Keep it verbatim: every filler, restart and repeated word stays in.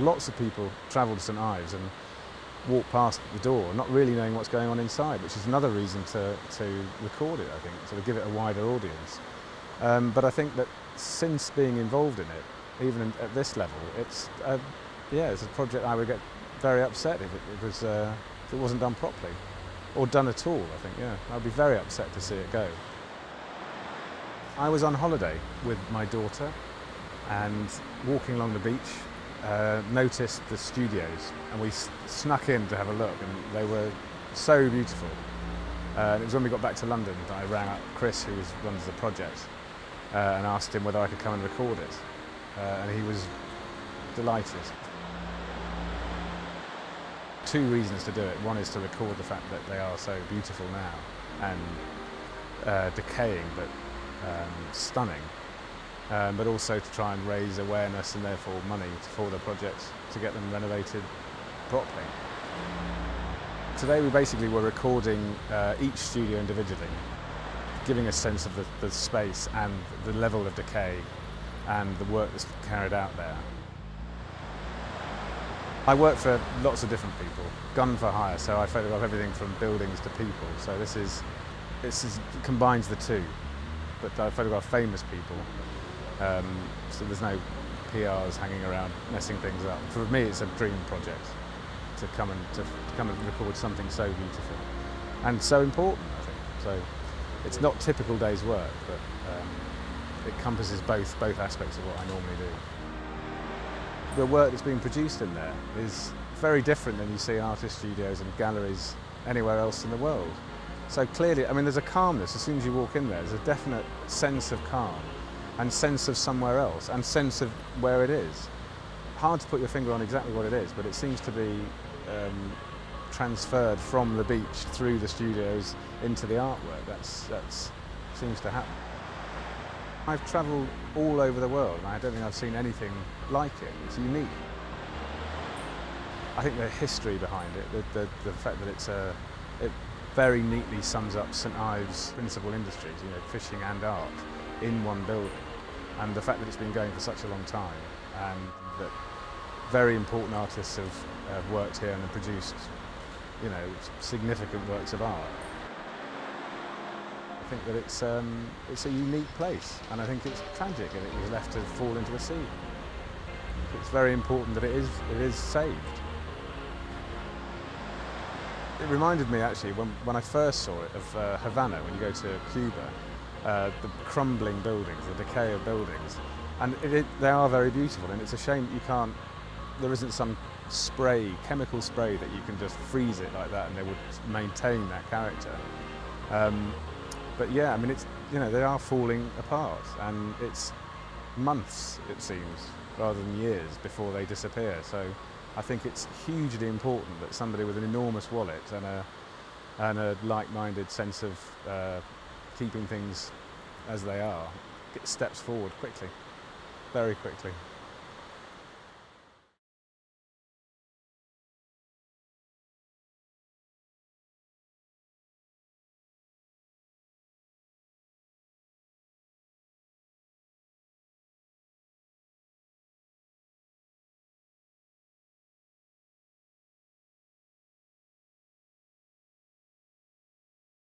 lots of people travel to St Ives and walk past the door, not really knowing what's going on inside, which is another reason to, to record it, I think, sort of give it a wider audience. Um, but I think that since being involved in it, even in, at this level, it's uh, yeah, it's a project I would get very upset if it, it was uh, if it wasn't done properly, or done at all. I think yeah, I'd be very upset to see it go. I was on holiday with my daughter, and walking along the beach, uh, noticed the studios, and we s snuck in to have a look, and they were so beautiful. Uh, and it was when we got back to London that I rang up Chris, who was, runs the project, uh, and asked him whether I could come and record it, uh, and he was delighted. Two reasons to do it. One is to record the fact that they are so beautiful now and uh, decaying, but um, stunning. Um, but also to try and raise awareness and therefore money for the projects to get them renovated properly. Today we basically were recording uh, each studio individually, giving a sense of the, the space and the level of decay and the work that's carried out there. I work for lots of different people, gun for hire, so I photograph everything from buildings to people, so this is, this is, combines the two, but I photograph famous people. Um, so there's no P Rs hanging around messing things up. For me, it's a dream project to come and to, to come and record something so beautiful and so important, I think. So it's not typical day's work, but um, it encompasses both both aspects of what I normally do. The work that's being produced in there is very different than you see in artist studios and galleries anywhere else in the world. So clearly, I mean, there's a calmness as soon as you walk in there. There's a definite sense of calm, and sense of somewhere else, and sense of where it is. Hard to put your finger on exactly what it is, but it seems to be um, transferred from the beach through the studios into the artwork. That's, that's seems to happen. I've travelled all over the world, and I don't think I've seen anything like it. It's unique. I think the history behind it, the, the, the fact that it's a, it very neatly sums up St Ives' principal industries, you know, fishing and art, in one building, and the fact that it's been going for such a long time, and that very important artists have, have worked here and have produced, you know, significant works of art. I think that it's um, it's a unique place, and I think it's tragic that it was left to fall into the sea. It's very important that it is it is saved. It reminded me actually when when I first saw it of uh, Havana, when you go to Cuba. Uh, the crumbling buildings, the decay of buildings, and it, it, they are very beautiful, and it's a shame you can't, there isn't some spray, chemical spray that you can just freeze it like that and they would maintain that character. Um, but yeah, I mean, it's, you know, they are falling apart, and it's months, it seems, rather than years before they disappear, so I think it's hugely important that somebody with an enormous wallet and a, and a like-minded sense of uh, keeping things as they are, it steps forward quickly, very quickly.